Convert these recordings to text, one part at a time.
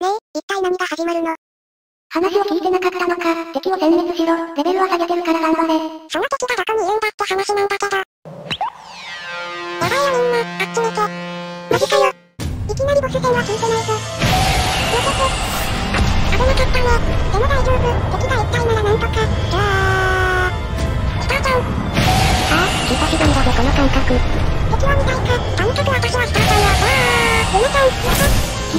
ねえ、一体何が始まるの？話を聞いてなかったのか、敵を殲滅しろ、レベルは下げてるから頑張れ。その敵がどこにいるんだって話なんだけど。やばいよみんな、あっち見て。マジかよ。いきなりボス戦は聞いてないぞ。よけて。危なかったね。でも大丈夫、敵が一体ならなんとか。じゃあー。来たじゃん。ああ、久しぶりだぜこの感覚。敵は見たいか、とにかく私はスタートよ。わー、ゆめちゃん、やった。久しぶりの相手が子供とは。私に捕まるパワーが悪かったな、軍人ですね。軍人さん、久しぶりですね。お前もな。それよりも話は聞いていいだろ。言うこと聞いたら自由を与えるってさ。ですがまずは気づかれない程度にストレス発散といきましょうか。おや？彼女たちの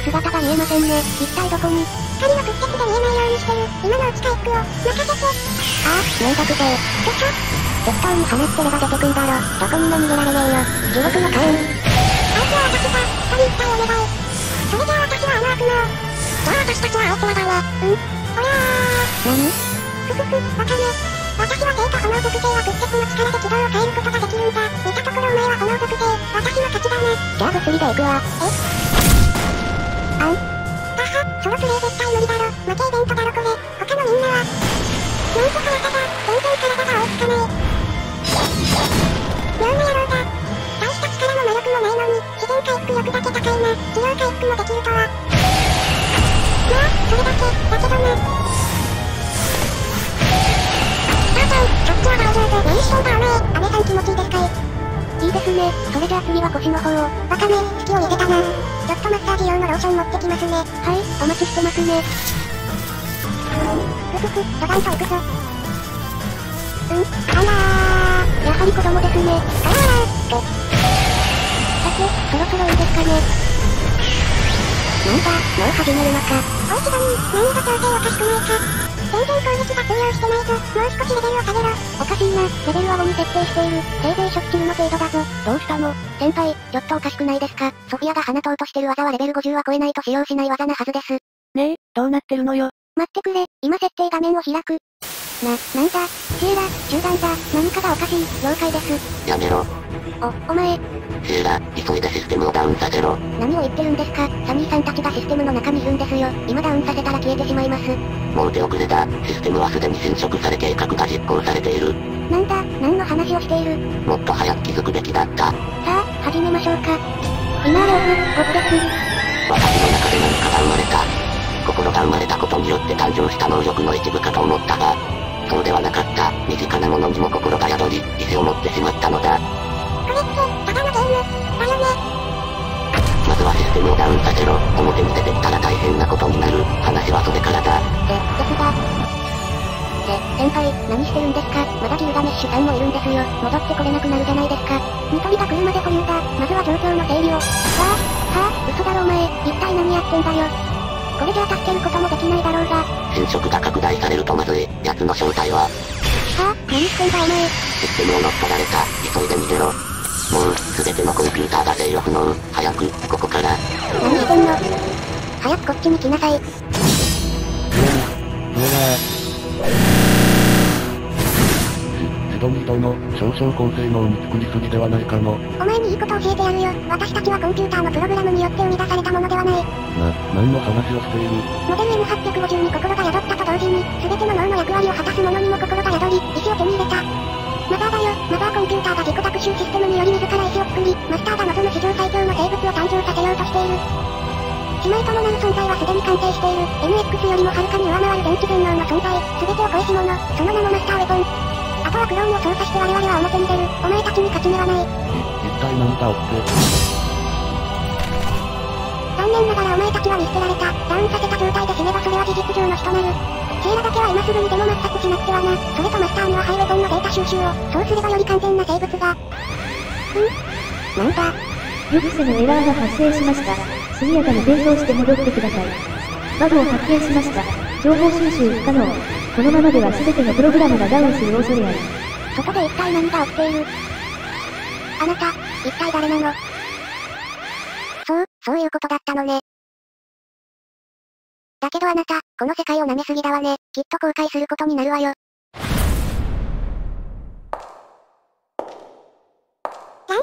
姿が見えませんね。一体どこに？狩りの屈折で見えないようにしてる。今のうち回復を、任せて。ああ、めんどくせえ。どこ？適当に放ってれば出てくんだろ。どこにも逃げられねえよ。地獄の火炎。あいつは私だ。とに一体お願い。それじゃあ私はあの悪魔を。じゃあ私たちはあいつらだね。うん？おらー。何？ふふふ、わかんね。私は生と炎属性は屈折の力で軌道を変えることができるんだ。見たところお前は炎属性。私の勝ちだな。じゃあ物理で行くわ。あん？だは、ソロプレイ絶対無理だろ。負けイベントだろこれ。他のみんなは。なんとかだが、全然体が追いつかない。妙な野郎だ。大した力も魔力もないのに自然回復力だけ高いな。自動回復もできるとは。まあそれだけだけどな。母さんそっちは大丈夫。何してんだお前。姉さん気持ちいいですかい？いいですね。それじゃあ次は腰の方を。わかめ月を入れたな。ちょっとマッサージ用のローション持ってきますね。はいお待ちしてますね。ふふふドバンと行くぞ。うんあらーやはり子供ですね。ガラーと。さて、そろそろいいですかね。なんだ、もう始めるのか。おいしどに、何が調整おかしくないか。全然攻撃が通用してないぞ。もう少しレベルを下げろ。おかしいな、レベルは5に設定している。せいぜい初期キルの程度だぞ。どうしたの先輩、ちょっとおかしくないですか。ソフィアが放とうとしてる技はレベル50は超えないと使用しない技なはずです。ねえ、どうなってるのよ。待ってくれ、今設定画面を開く。なんだ、シエラ、中断だ、何かがおかしい、了解です。やめろ。お前。シエラ、急いでシステムをダウンさせろ。何を言ってるんですか、サニーさんたちがシステムの中にいるんですよ。今ダウンさせたら消えてしまいます。もう手遅れだ、システムはすでに侵食され計画が実行されている。なんだ、何の話をしている。もっと早く気づくべきだった。さあ、始めましょうか。今ローブ、僕です。私の中で何かが生まれた。心が生まれたことによって誕生した能力の一部かと思ったが、そうではなかった。身近なものにも心が宿り、意志を持ってしまったのだ。これって、ただのゲーム、だよね。まずはシステムをダウンさせろ。表に出てきたら大変なことになる。話はそれからだ。先輩、何してるんですか。まだギルガメッシュさんもいるんですよ。戻ってこれなくなるじゃないですか。ニトリが来るまで保留だ。まずは状況の整理を。嘘だろお前。一体何やってんだよ。これじゃあ助けることもできないだろうが。侵食が拡大されるとまずい。奴の正体は。さあ、何してんだお前。システムを乗っ取られた。急いで逃げろ。もう、すべてのコンピューターが制御不能。早く、ここから。何してんの。早くこっちに来なさい。人の少々高性能に作りすぎではないかも。お前にいいことを教えてやるよ。私たちはコンピューターのプログラムによって生み出されたものではない。何の話をしている。モデル M850 に心が宿ったと同時に全ての脳の役割を果たす者にも心が宿り、意志を手に入れた。マザーだよ。マザーコンピューターが自己学習システムにより自ら意志を作り、マスターが望む史上最強の生物を誕生させようとしている。姉妹ともなる存在はすでに完成している。 NX よりもはるかに上回る電気全能の存在、全てを超えし者、その名もマスターウェポン。あとはクローンを操作して我々は表に出る。お前たちに勝ち目はない。一体何だって。残念ながらお前たちは見捨てられた。ダウンさせた状態で死ねばそれは事実上の死となる。シエラだけは今すぐにでも抹殺しなくてはな。それとマスターにはハイウェポンのデータ収集を。そうすればより完全な生物が。なんだ。予期せぬエラーが発生しました。速やかに転送して戻ってください。バグを発見しました。情報収集不可能。このままでは全てのプログラムがダウンする恐れあり。そこで一体何が起きている。あなた、一体誰なの。そういうことだったのね。だけどあなた、この世界を舐めすぎだわね。きっと後悔することになるわよ。ラン様、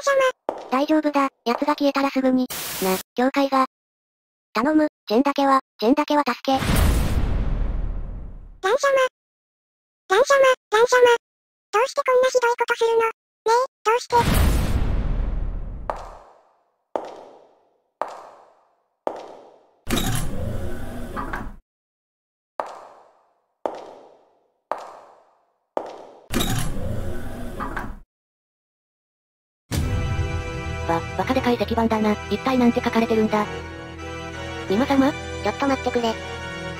大丈夫だ、奴が消えたらすぐに。な、教会が。頼む、チェンだけは助け。ラン様。どうしてこんなひどいことするの？ねえ、どうして？バカでかい石板だな。一体なんて書かれてるんだ？皆様？ちょっと待ってくれ。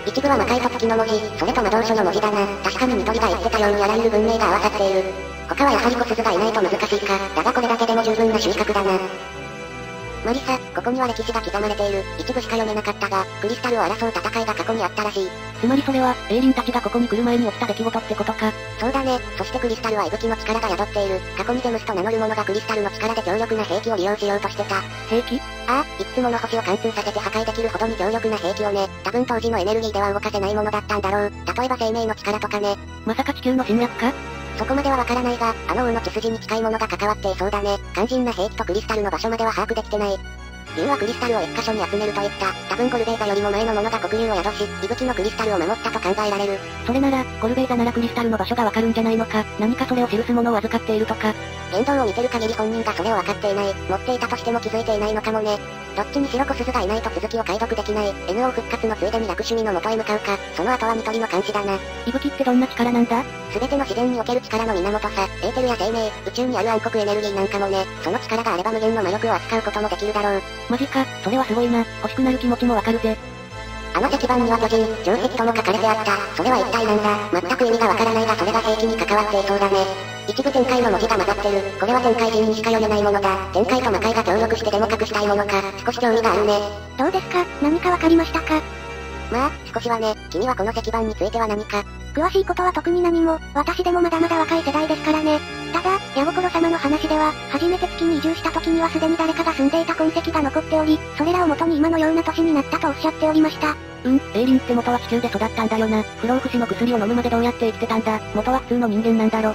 一部は魔界と月の文字、それと魔道書の文字だな。確かにニトリが言ってたようにあらゆる文明が合わさっている。他はやはり小鈴がいないと難しいか。だがこれだけでも十分な収穫だな。マリサ、ここには歴史が刻まれている。一部しか読めなかったが、クリスタルを争う戦いが過去にあったらしい。つまりそれは、エイリンたちがここに来る前に起きた出来事ってことか。そうだね。そしてクリスタルは息吹の力が宿っている。過去にゼムスと名乗る者がクリスタルの力で強力な兵器を利用しようとしてた。兵器？ああ、いくつもの星を貫通させて破壊できるほどに強力な兵器をね。多分当時のエネルギーでは動かせないものだったんだろう。例えば生命の力とかね。まさか地球の侵略か？そこまではわからないが、あの王の血筋に近いものが関わっていそうだね。肝心な兵器とクリスタルの場所までは把握できてない。理由はクリスタルを一箇所に集めるといった、多分ゴルベイザよりも前のものが黒竜を宿し、息吹のクリスタルを守ったと考えられる。それなら、ゴルベイザならクリスタルの場所がわかるんじゃないのか、何かそれを記すものを預かっているとか。言動を見てる限り本人がそれを分かっていない、持っていたとしても気づいていないのかもね。どっちにしろ小鈴がいないと続きを解読できない、NO 復活のついでに楽趣味の元へ向かうか、その後はニトリの監視だな。息吹ってどんな力なんだ？全ての自然における力の源さ、エーテルや生命、宇宙にある暗黒エネルギーなんかもね、その力があれば無限の魔力を扱うこともできるだろう。マジか、それはすごいな、欲しくなる気持ちもわかるぜ。あの石板には巨人、城壁とも書かれてあった、それは一体なんだ、全く意味がわからないがそれが兵器に関わっていそうだね。一部天界の文字が混ざってる、これは天界人にしか読めないものだ。天界と魔界が協力してでも隠したいものか、少し興味があるね。どうですか、何かわかりましたか？まあ、少しはね、君はこの石板については何か。詳しいことは特に何も、私でもまだまだ若い世代ですからね。ただ、矢心様の話では、初めて月に移住した時にはすでに誰かが住んでいた痕跡が残っており、それらを元に今のような年になったとおっしゃっておりました。エイリンって元は地球で育ったんだよな。不老不死の薬を飲むまでどうやって生きてたんだ。元は普通の人間なんだろ。あ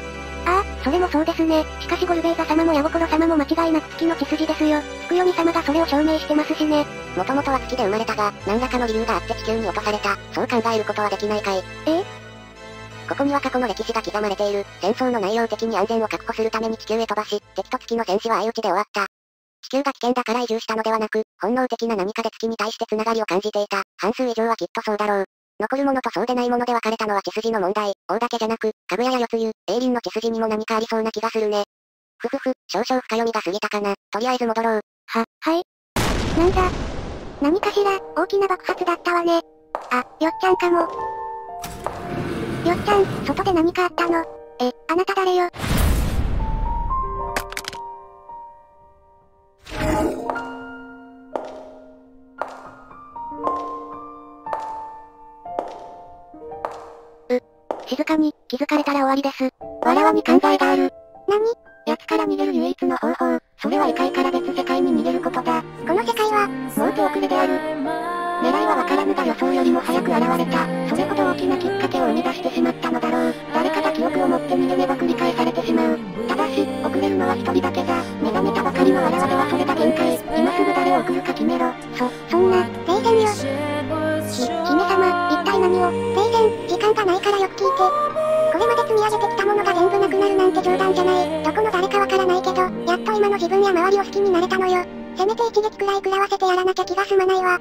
あ、それもそうですね。しかしゴルベイザ様も矢心様も間違いなく月の血筋ですよ。月読み様がそれを証明してますしね。もともとは月で生まれたが、何らかの理由があって地球に落とされた。そう考えることはできないかい。ここには過去の歴史が刻まれている。戦争の内容的に安全を確保するために地球へ飛ばし、敵と月の戦士は相打ちで終わった。地球が危険だから移住したのではなく、本能的な何かで月に対してつながりを感じていた。半数以上はきっとそうだろう。残るものとそうでないもので分かれたのは血筋の問題。王だけじゃなく、かぐやや四つ湯、エイリンの血筋にも何かありそうな気がするね。少々深読みが過ぎたかな。とりあえず戻ろう。はい。なんだ。何かしら、大きな爆発だったわね。あ、よっちゃんかも。よっちゃん、外で何かあったの？あなた誰よ？静かに、気づかれたら終わりです。わらわに考えがある。何？奴から逃げる唯一の方法、それは異界から別世界に逃げることだ。この世界は、もう手遅れである。狙いは分からぬが予想よりも早く現れた。それほど大きなきっかけを生み出してしまったのだろう。誰かが記憶を持って逃げれば繰り返されてしまう。ただし、遅れるのは一人だけだ。目覚めたばかりの現れはそれが限界。今すぐ誰を送るか決めろ。そんな、冷戦よ。姫様、一体何を。冷戦、時間がないからよく聞いて。これまで積み上げてきたものが全部なくなるなんて冗談じゃない。どこの誰かわからないけど、やっと今の自分や周りを好きになれたのよ。せめて一撃くらい食らわせてやらなきゃ気が済まないわ。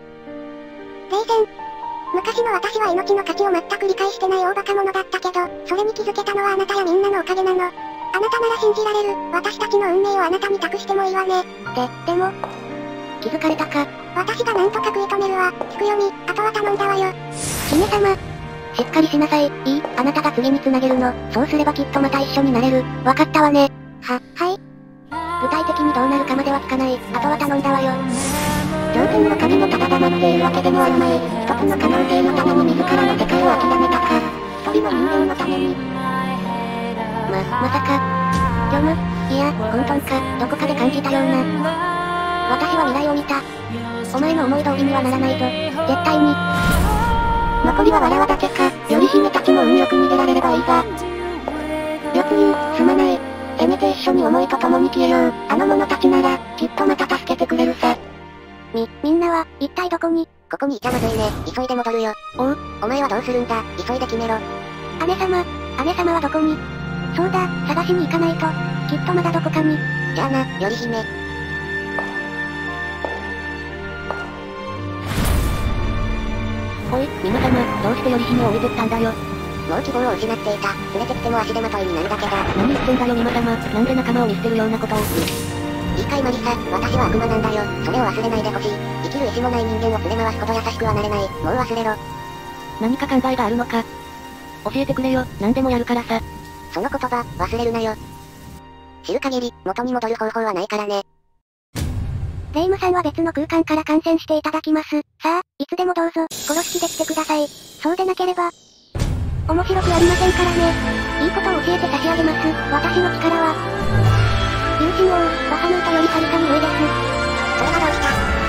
冷戦。昔の私は命の価値を全く理解してない大バカ者だったけど、それに気づけたのはあなたやみんなのおかげなの。あなたなら信じられる。私たちの運命をあなたに託してもいいわね。でも、気づかれたか。私がなんとか食い止めるわ。つくよみ、あとは頼んだわよ。姫様、しっかりしなさい。いい、あなたが次に繋げるの。そうすればきっとまた一緒になれる。わかったわね。はい。具体的にどうなるかまでは聞かない。あとは頼んだわよ。上空の神もただ黙っているわけでもあるまい。一つの可能性のために自らの世界を諦めたか。一人の人間のために。まさか。いや、混沌か、どこかで感じたような。私は未来を見た。お前の思い通りにはならないぞ。絶対に。残りはわらわだけか。より姫たちも運よく逃げられればいいが。よく言う、すまない。で一緒に思いと共に消えよう。あの者たちなら、きっとまた助けてくれるさ。みんなは、一体どこに？ここにいちゃまずいね。急いで戻るよ。お前はどうするんだ。急いで決めろ。姉様はどこに？そうだ、探しに行かないと、きっとまだどこかに。じゃあな、より姫。おい、ミム様、どうしてより姫を置いてったんだよ。もう希望を失っていた。連れてきても足手まといになるだけだ。何言ってんだよミム様、なんで仲間を見捨てるようなことを。いいかいマリサ、私は悪魔なんだよ。それを忘れないでほしい。生きる意志もない人間を連れ回すほど優しくはなれない。もう忘れろ。何か考えがあるのか教えてくれよ、何でもやるからさ。その言葉、忘れるなよ。知る限り、元に戻る方法はないからね。霊夢さんは別の空間から観戦していただきます。さあ、いつでもどうぞ、殺し気で来てください。そうでなければ、面白くありませんからね。いいことを教えて差し上げます。私の力は、龍神王、バハムータよりはるかに上です。それはどうした？